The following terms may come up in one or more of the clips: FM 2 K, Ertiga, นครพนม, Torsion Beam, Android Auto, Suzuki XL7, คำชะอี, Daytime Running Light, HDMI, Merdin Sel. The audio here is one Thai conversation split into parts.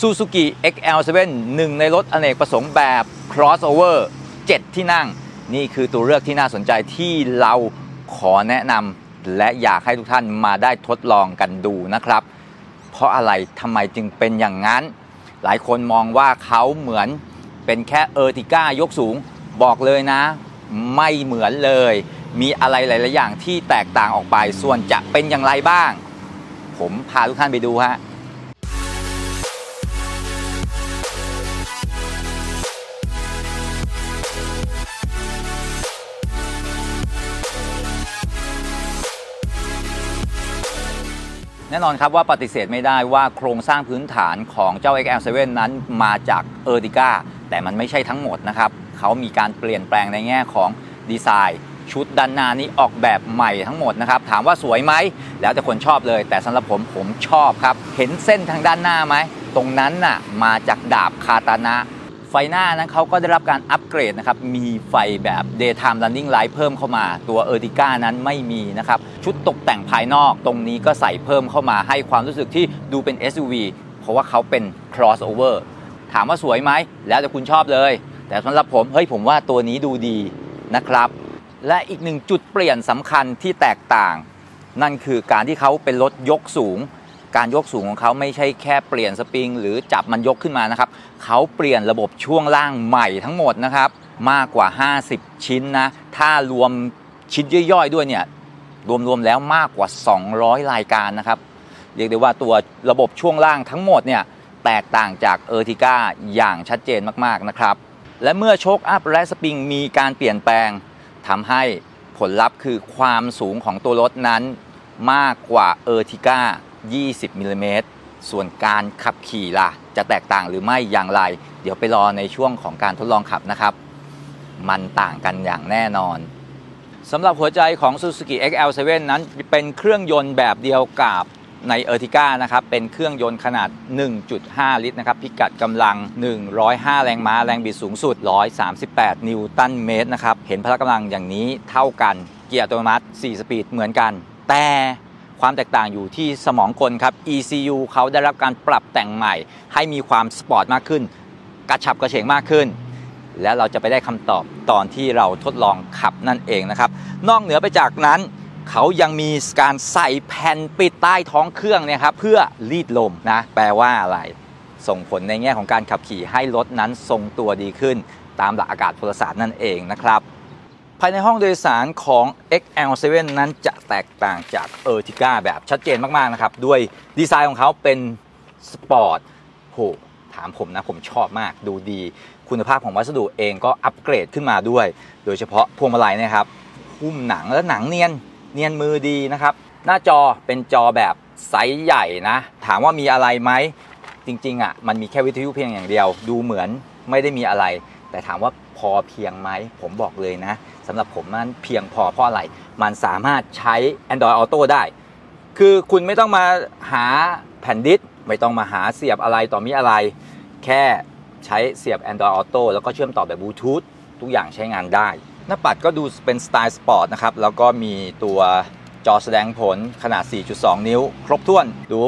Suzuki XL7 หนึ่งในรถอเนกประสงค์แบบ crossover 7 ที่นั่งนี่คือตัวเลือกที่น่าสนใจที่เราขอแนะนำและอยากให้ทุกท่านมาได้ทดลองกันดูนะครับเพราะอะไรทำไมจึงเป็นอย่างนั้นหลายคนมองว่าเขาเหมือนเป็นแค่ Ertiga ยกสูงบอกเลยนะไม่เหมือนเลยมีอะไรหลายๆอย่างที่แตกต่างออกไปส่วนจะเป็นอย่างไรบ้างผมพาทุกท่านไปดูฮะแน่นอนครับว่าปฏิเสธไม่ได้ว่าโครงสร้างพื้นฐานของเจ้า XL7 นั้นมาจาก Ertiga แต่มันไม่ใช่ทั้งหมดนะครับเขามีการเปลี่ยนแปลงในแง่ของดีไซน์ชุดด้านหน้านี้ออกแบบใหม่ทั้งหมดนะครับถามว่าสวยไหมแล้วแต่คนชอบเลยแต่สำหรับผมชอบครับเห็นเส้นทางด้านหน้าไหมตรงนั้นน่ะมาจากดาบคาตานะไฟหน้านั้นเขาก็ได้รับการอัปเกรดนะครับมีไฟแบบ Daytime Running Light เพิ่มเข้ามาตัว Ertiga นั้นไม่มีนะครับชุดตกแต่งภายนอกตรงนี้ก็ใส่เพิ่มเข้ามาให้ความรู้สึกที่ดูเป็น SUV เพราะว่าเขาเป็น crossover ถามว่าสวยไหมแล้วแต่คุณชอบเลยแต่สำหรับผมเฮ้ยผมว่าตัวนี้ดูดีนะครับและอีกหนึ่งจุดเปลี่ยนสำคัญที่แตกต่างนั่นคือการที่เขาเป็นรถยกสูงการยกสูงของเขาไม่ใช่แค่เปลี่ยนสปริงหรือจับมันยกขึ้นมานะครับเขาเปลี่ยนระบบช่วงล่างใหม่ทั้งหมดนะครับมากกว่า50ชิ้นนะถ้ารวมชิ้นย่อยๆด้วยเนี่ยรวมแล้วมากกว่า200รายการนะครับเรียกได้ว่าตัวระบบช่วงล่างทั้งหมดเนี่ยแตกต่างจาก Ertiga อย่างชัดเจนมากๆนะครับและเมื่อโชคอัพและสปริงมีการเปลี่ยนแปลงทำให้ผลลัพธ์คือความสูงของตัวรถนั้นมากกว่า Ertiga 20 มิลลิเมตรส่วนการขับขี่ล่ะจะแตกต่างหรือไม่อย่างไรเดี๋ยวไปรอในช่วงของการทดลองขับนะครับมันต่างกันอย่างแน่นอนสำหรับหัวใจของ Suzuki XL7 นั้นเป็นเครื่องยนต์แบบเดียวกับใน Ertiga นะครับเป็นเครื่องยนต์ขนาด 1.5 ลิตรนะครับพิกัดกำลัง105แรงม้าแรงบิดสูงสุด138นิวตันเมตรนะครับเห็นพละกำลังอย่างนี้เท่ากันเกียร์อัตโนมัติ4สปีดเหมือนกันแต่ความแตกต่างอยู่ที่สมองกลครับ ECU เขาได้รับการปรับแต่งใหม่ให้มีความสปอร์ตมากขึ้นกระฉับกระเฉงมากขึ้นและเราจะไปได้คำตอบตอนที่เราทดลองขับนั่นเองนะครับนอกเหนือไปจากนั้นเขายังมีการใส่แผ่นปิดใต้ท้องเครื่องเนี่ยครับเพื่อรีดลมนะแปลว่าอะไรส่งผลในแง่ของการขับขี่ให้รถนั้นทรงตัวดีขึ้นตามหลักอากาศพลศาสตร์นั่นเองนะครับภายในห้องโดยสารของ XL7 นั้นจะแตกต่างจาก Ertiga แบบชัดเจนมากๆนะครับด้วยดีไซน์ของเขาเป็นสปอร์ตโหถามผมนะผมชอบมากดูดีคุณภาพของวัสดุเองก็อัปเกรดขึ้นมาด้วยโดยเฉพาะพวงมาลัยนะครับหุ้มหนังและหนังเนียนมือดีนะครับหน้าจอเป็นจอแบบไซส์ใหญ่นะถามว่ามีอะไรไหมจริงๆอ่ะมันมีแค่วิทยุเพียงอย่างเดียวดูเหมือนไม่ได้มีอะไรแต่ถามว่าพอเพียงไหมผมบอกเลยนะสำหรับผมมันเพียงพอเพราะอะไรมันสามารถใช้ Android Auto ได้คือคุณไม่ต้องมาหาแผ่นดิสก์ไม่ต้องมาหาเสียบอะไรต่อมีอะไรแค่ใช้เสียบ Android Auto แล้วก็เชื่อมต่อแบบบลูทูธทุกอย่างใช้งานได้หน้าปัดก็ดูเป็นสไตล์สปอร์ตนะครับแล้วก็มีตัวจอแสดงผลขนาด 4.2 นิ้วครบถ้วนดู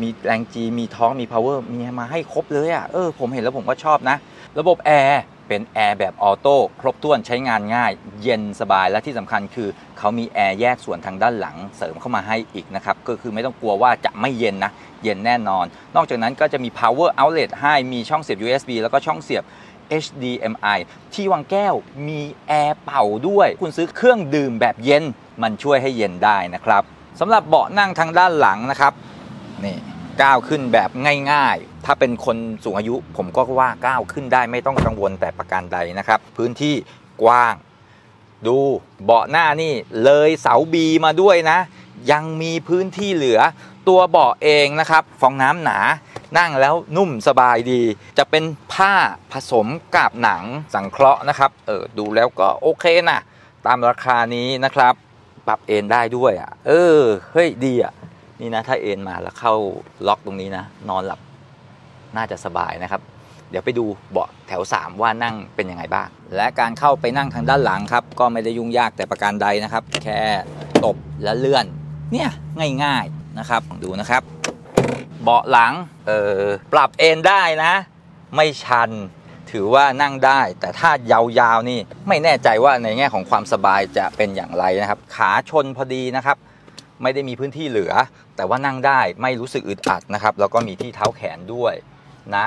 มีแรง G มีท้องมี power มีมาให้ครบเลยอ่ะผมเห็นแล้วผมก็ชอบนะระบบแอร์เป็นแอร์แบบออโต้ครบถ้วนใช้งานง่ายเย็นสบายและที่สำคัญคือเขามีแอร์แยกส่วนทางด้านหลังเสริมเข้ามาให้อีกนะครับก็คือไม่ต้องกลัวว่าจะไม่เย็นนะเย็นแน่นอนนอกจากนั้นก็จะมี power outlet ให้มีช่องเสียบ USB แล้วก็ช่องเสียบHDMI ที่วางแก้วมีแอร์เป่าด้วยคุณซื้อเครื่องดื่มแบบเย็นมันช่วยให้เย็นได้นะครับสำหรับเบาะนั่งทางด้านหลังนะครับนี่ก้าวขึ้นแบบง่ายๆถ้าเป็นคนสูงอายุผมก็ว่าก้าวขึ้นได้ไม่ต้องกังวลแต่ประการใดนะครับพื้นที่กว้างดูเบาะหน้านี่เลยเสาบีมาด้วยนะยังมีพื้นที่เหลือตัวเบาะเองนะครับฟองน้ำหนานั่งแล้วนุ่มสบายดีจะเป็นผ้าผสมกับหนังสังเคราะห์นะครับดูแล้วก็โอเคนะตามราคานี้นะครับปรับเอนได้ด้วยอ่ะเฮ้ยดีอ่ะนี่นะถ้าเอนมาแล้วเข้าล็อกตรงนี้นะนอนหลับน่าจะสบายนะครับเดี๋ยวไปดูเบาะแถว3ว่านั่งเป็นยังไงบ้างและการเข้าไปนั่งทางด้านหลังครับก็ไม่ได้ยุ่งยากแต่ประการใดนะครับแค่ตบและเลื่อนเนี่ยง่ายๆนะครับดูนะครับเบ เบาะหลังปรับเอนได้นะไม่ชันถือว่านั่งได้แต่ถ้ายาวๆนี่ไม่แน่ใจว่าในแง่ของความสบายจะเป็นอย่างไรนะครับขาชนพอดีนะครับไม่ได้มีพื้นที่เหลือแต่ว่านั่งได้ไม่รู้สึกอึดอัดนะครับแล้วก็มีที่เท้าแขนด้วยนะ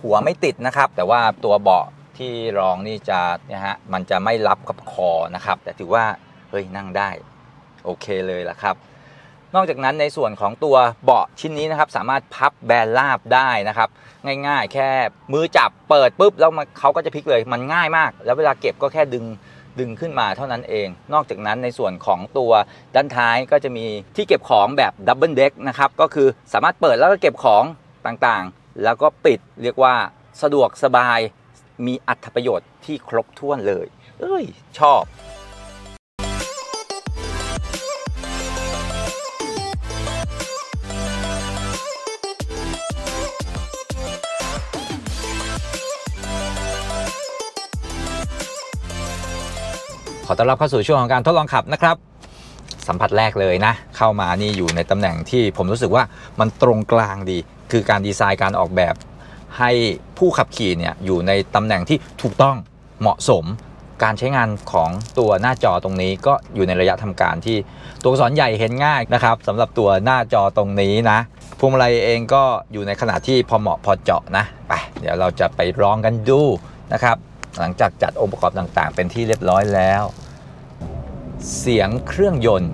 หัวไม่ติดนะครับแต่ว่าตัวเบาะที่รองนี่จะนะฮะมันจะไม่รับกับคอนะครับแต่ถือว่าเฮ้ยนั่งได้โอเคเลยล่ะครับนอกจากนั้นในส่วนของตัวเบาะชิ้นนี้นะครับสามารถพับแบนราบได้นะครับง่ายๆแค่มือจับเปิดปุ๊บแล้วเขาก็จะพลิกเลยมันง่ายมากแล้วเวลาเก็บก็แค่ดึงขึ้นมาเท่านั้นเองนอกจากนั้นในส่วนของตัวด้านท้ายก็จะมีที่เก็บของแบบดับเบิลเด็กนะครับก็คือสามารถเปิดแล้วก็เก็บของต่างๆแล้วก็ปิดเรียกว่าสะดวกสบายมีอรรถประโยชน์ที่ครบถ้วนเลยชอบขอต้อนรับเข้าสู่ช่วงของการทดลองขับนะครับสัมผัสแรกเลยนะเข้ามานี่อยู่ในตำแหน่งที่ผมรู้สึกว่ามันตรงกลางดีคือการดีไซน์การออกแบบให้ผู้ขับขี่เนี่ยอยู่ในตำแหน่งที่ถูกต้องเหมาะสมการใช้งานของตัวหน้าจอตรงนี้ก็อยู่ในระยะทำการที่ตัวอักษรใหญ่เห็นง่ายนะครับสำหรับตัวหน้าจอตรงนี้นะพวงมาลัยเองก็อยู่ในขนาดที่พอเหมาะพอเจาะนะไปเดี๋ยวเราจะไปลองกันดูนะครับหลังจากจัดองค์ประกอบต่างๆเป็นที่เรียบร้อยแล้วเสียงเครื่องยนต์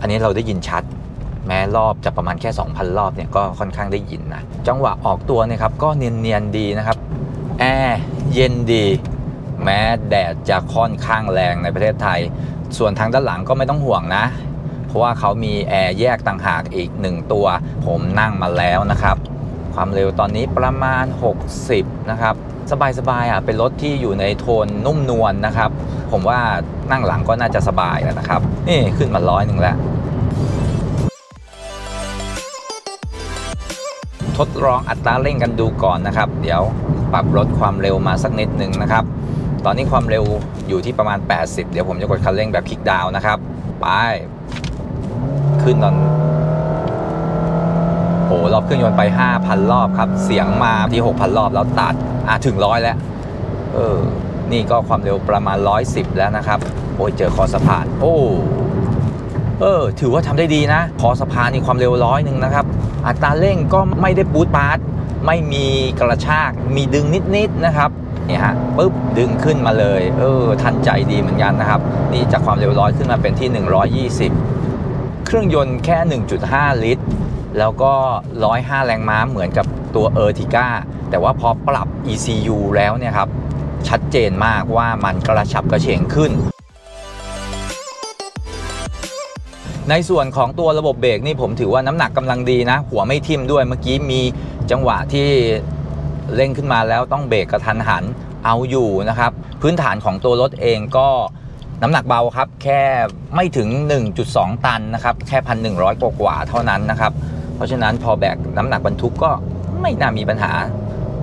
อันนี้เราได้ยินชัดแม้รอบจะประมาณแค่ 2,000 รอบเนี่ยก็ค่อนข้างได้ยินนะจังหวะออกตัวเนี่ยครับก็เนียนๆดีนะครับแอร์เย็นดีแม้แดดจะค่อนข้างแรงในประเทศไทยส่วนทางด้านหลังก็ไม่ต้องห่วงนะเพราะว่าเขามีแอร์แยกต่างหากอีก1ตัวผมนั่งมาแล้วนะครับความเร็วตอนนี้ประมาณ60นะครับสบายๆอ่ะเป็นรถที่อยู่ในโทนนุ่มนวลนะครับผมว่านั่งหลังก็น่าจะสบายแล้วนะครับนี่ขึ้นมา100แล้วทดลองอัตราเร่งกันดูก่อนนะครับเดี๋ยวปรับลดความเร็วมาสักนิดหนึ่งนะครับตอนนี้ความเร็วอยู่ที่ประมาณ80เดี๋ยวผมจะกดคันเร่งแบบคลิกดาวน์นะครับไปขึ้นตอนโอ้รอบเครื่องยนต์ไป 5,000 รอบครับเสียงมาที่ 6,000 รอบแล้วตัดถึง100แล้วนี่ก็ความเร็วประมาณ110แล้วนะครับโอ้ยเจอคอสะพานโอ้ถือว่าทำได้ดีนะคอสะพานนี่ความเร็ว100นะครับอัตราเร่งก็ไม่ได้ปูดปาดไม่มีกระชากมีดึงนิดๆนะครับนี่ฮะปึ๊บดึงขึ้นมาเลยทันใจดีเหมือนกันนะครับนี่จากความเร็ว100ขึ้นมาเป็นที่120เครื่องยนต์แค่ 1.5 ลิตรแล้วก็105แรงม้าเหมือนกับตัว Ertiga แต่ว่าพอปรับ ECU แล้วเนี่ยครับชัดเจนมากว่ามันกระฉับกระเฉงขึ้นในส่วนของตัวระบบเบรกนี่ผมถือว่าน้ำหนักกำลังดีนะหัวไม่ทิ่มด้วยเมื่อกี้มีจังหวะที่เร่งขึ้นมาแล้วต้องเบรกกระทันหันเอาอยู่นะครับพื้นฐานของตัวรถเองก็น้ำหนักเบาครับแค่ไม่ถึง 1.2 ตันนะครับแค่ 1,100 กว่าเท่านั้นนะครับเพราะฉะนั้นพอแบกน้ำหนักบรรทุกก็ไม่น่ามีปัญหา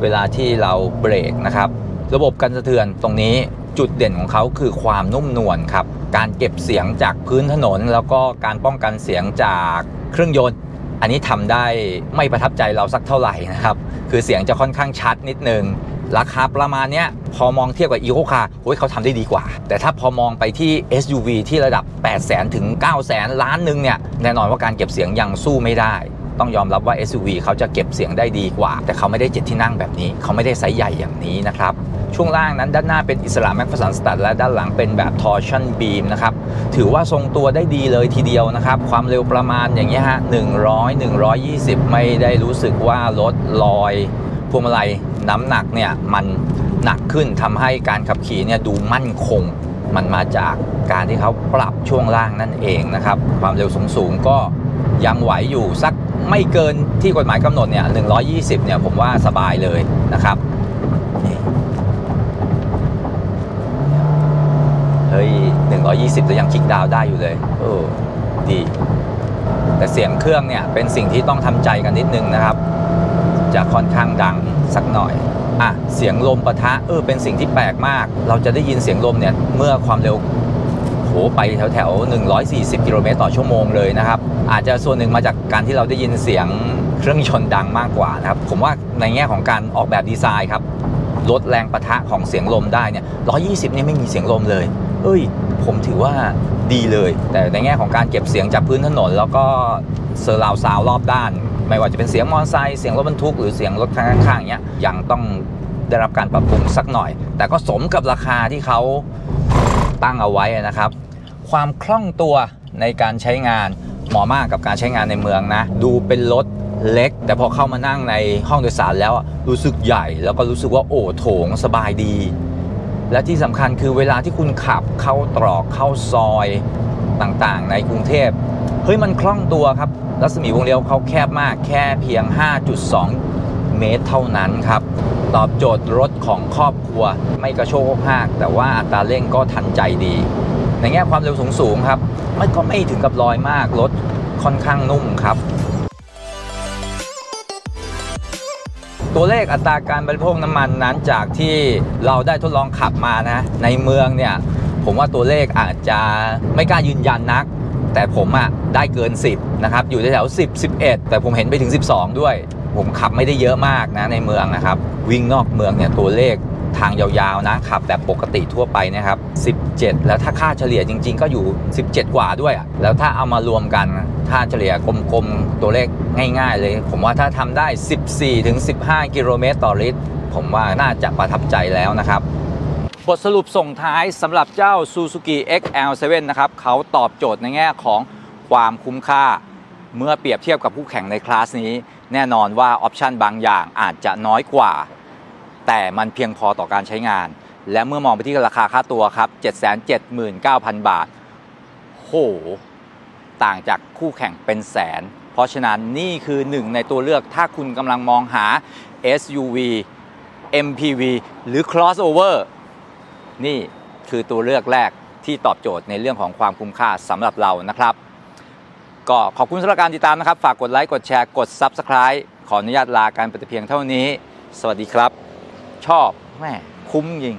เวลาที่เราเบรกนะครับระบบกันสะเทือนตรงนี้จุดเด่นของเขาคือความนุ่มนวลครับการเก็บเสียงจากพื้นถนนแล้วก็การป้องกันเสียงจากเครื่องยนต์อันนี้ทำได้ไม่ประทับใจเราสักเท่าไหร่นะครับคือเสียงจะค่อนข้างชัดนิดนึงราคาประมาณนี้พอมองเทียบกับอีโคคาร์เขาทำได้ดีกว่าแต่ถ้าพอมองไปที่ SUV ที่ระดับ 800,000 ถึง 900,000 ล้านนึงเนี่ยแน่นอนว่าการเก็บเสียงยังสู้ไม่ได้ต้องยอมรับว่า SUV เขาจะเก็บเสียงได้ดีกว่าแต่เขาไม่ได้7ที่นั่งแบบนี้เขาไม่ได้ไซส์ใหญ่อย่างนี้นะครับช่วงล่างนั้นด้านหน้าเป็นอิสระแม็กฟาสันสตัดและด้านหลังเป็นแบบ Torsion Beam นะครับถือว่าทรงตัวได้ดีเลยทีเดียวนะครับความเร็วประมาณอย่างนี้ฮะ100-120ไม่ได้รู้สึกว่ารถลอยพวงมาลัยน้ำหนักเนี่ยมันหนักขึ้นทำให้การขับขี่เนี่ยดูมั่นคงมันมาจากการที่เขาปรับช่วงล่างนั่นเองนะครับความเร็วสูงก็ยังไหวอยู่สักไม่เกินที่กฎหมายกำหนดเนี่ย120เนี่ยผมว่าสบายเลยนะครับเฮ้ย120แต่ยังคลิกดาวได้อยู่เลยดีแต่เสียงเครื่องเนี่ยเป็นสิ่งที่ต้องทำใจกันนิดนึงนะครับจะค่อนข้างดังสักหน่อยเสียงลมปะทะเป็นสิ่งที่แปลกมากเราจะได้ยินเสียงลมเนี่ยเมื่อความเร็วไปแถวๆ140 กิโลเมตรต่อชั่วโมงเลยนะครับอาจจะส่วนหนึ่งมาจากการที่เราได้ยินเสียง เครื่องยนต์ดังมากกว่านะครับผมว่าในแง่ของการออกแบบดีไซน์ครับลดแรงปะทะของเสียงลมได้เนี่ย120เนี่ยไม่มีเสียงลมเลยเอ้ยผมถือว่าดีเลยแต่ในแง่ของการเก็บเสียงจากพื้นถนนแล้วก็เซอร์ราวด์ซาวด์รอบด้านไม่ว่าจะเป็นเสียงมอเตอร์ไซค์เสียงรถบรรทุกหรือเสียงรถข้างๆเนี้ยยังต้องได้รับการปรับปรุงสักหน่อยแต่ก็สมกับราคาที่เขาตั้งเอาไว้นะครับความคล่องตัวในการใช้งานเหมาะมากกับการใช้งานในเมืองนะดูเป็นรถเล็กแต่พอเข้ามานั่งในห้องโดยสารแล้วรู้สึกใหญ่แล้วก็รู้สึกว่าโอ่โถงสบายดีและที่สำคัญคือเวลาที่คุณขับเข้าตรอกเข้าซอยต่างๆในกรุงเทพเฮ้ยมันคล่องตัวครับรัศมีวงเลี้ยวเขาแคบมากแค่เพียง 5.2 เมตรเท่านั้นครับตอบโจทย์รถของครอบครัวไม่กระโชกหากแต่ว่าอัตราเร่งก็ทันใจดีในแง่ความเร็วสูงๆครับมันก็ไม่ถึงกับลอยมากรถค่อนข้างนุ่มครับตัวเลขอัตราการบริโภคน้ำมันนั้นจากที่เราได้ทดลองขับมานะในเมืองเนี่ยผมว่าตัวเลขอาจจะไม่กล้ายืนยันนักแต่ผมได้เกิน10นะครับอยู่แถว10 11แต่ผมเห็นไปถึง12ด้วยผมขับไม่ได้เยอะมากนะในเมืองนะครับวิ่งนอกเมืองเนี่ยตัวเลขทางยาวๆนะขับแบบปกติทั่วไปนะครับ17แล้วถ้าค่าเฉลี่ยจริงๆก็อยู่17กว่าด้วยแล้วถ้าเอามารวมกันค่าเฉลี่ยกลมๆตัวเลขง่ายๆเลยผมว่าถ้าทำได้ 14-15 กิโลเมตรต่อลิตรผมว่าน่าจะประทับใจแล้วนะครับบทสรุปส่งท้ายสำหรับเจ้า Suzuki XL7 นะครับเขาตอบโจทย์ในแง่ของความคุ้มค่าเมื่อเปรียบเทียบกับคู่แข่งในคลาสนี้แน่นอนว่าออปชันบางอย่างอาจจะน้อยกว่าแต่มันเพียงพอต่อการใช้งานและเมื่อมองไปที่ราคาค่าตัวครับ 779,000 บาทโหต่างจากคู่แข่งเป็นแสนเพราะฉะนั้นนี่คือหนึ่งในตัวเลือกถ้าคุณกำลังมองหา SUV MPV หรือ Crossover นี่คือตัวเลือกแรกที่ตอบโจทย์ในเรื่องของความคุ้มค่าสำหรับเรานะครับก็ขอบคุณสำหรับการติดตามนะครับฝากกดไลค์กดแชร์กด Subscribe ขออนุญาตลาการปฏิเพียงเท่านี้สวัสดีครับชอบแม่คุ้มจริง